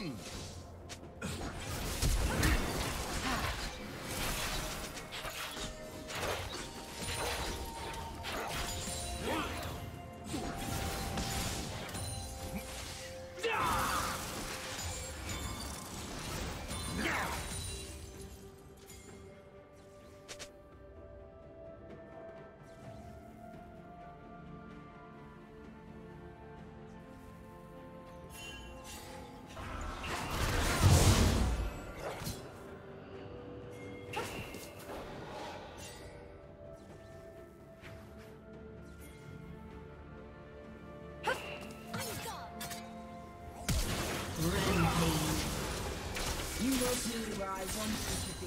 I want you to be.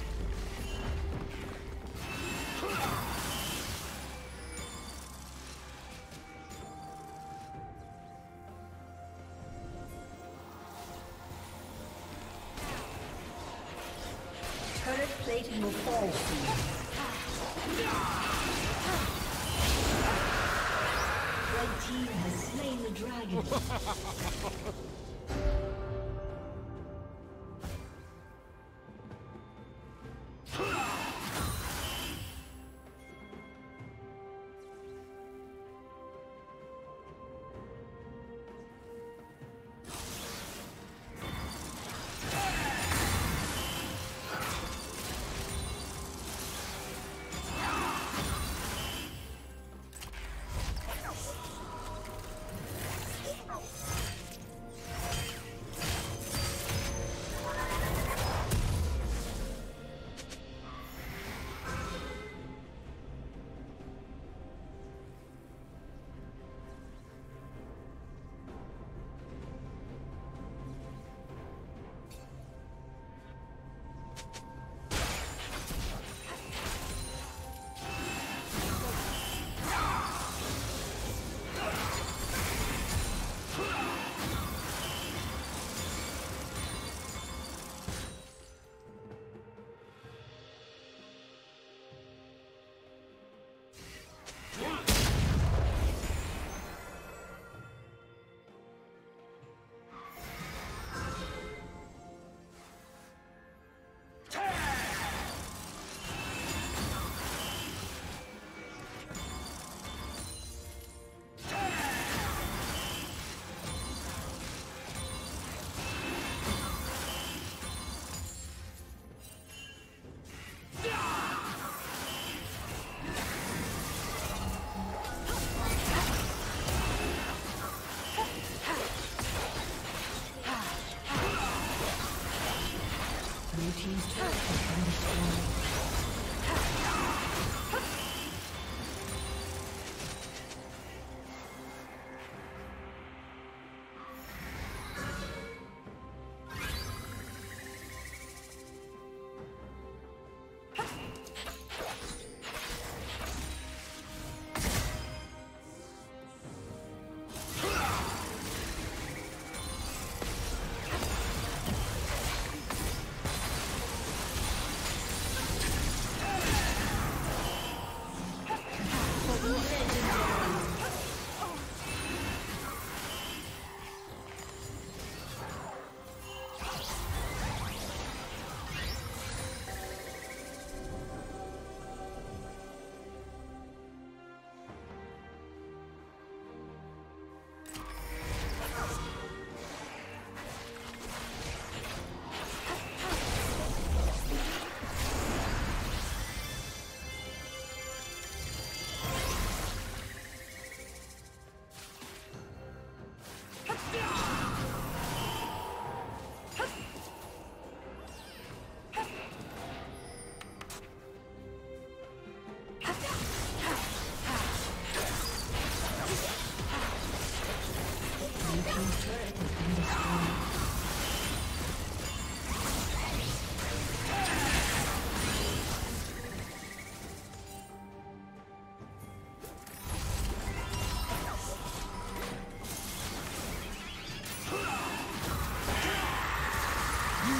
Plating will fall soon. Red team has slain the dragon.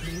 Blue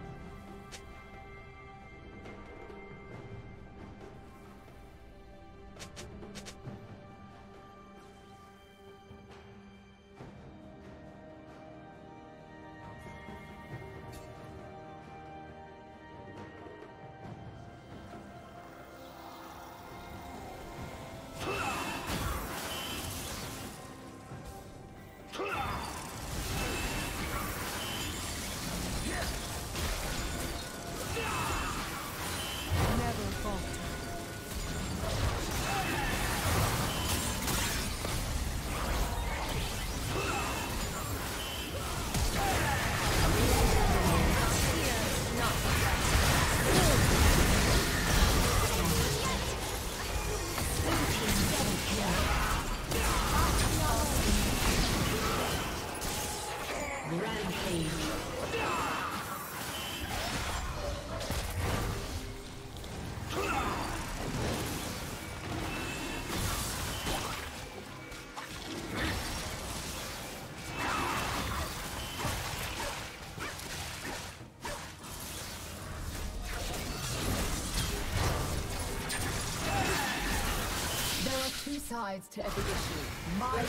sides to every issue. My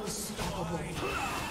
team is unstoppable.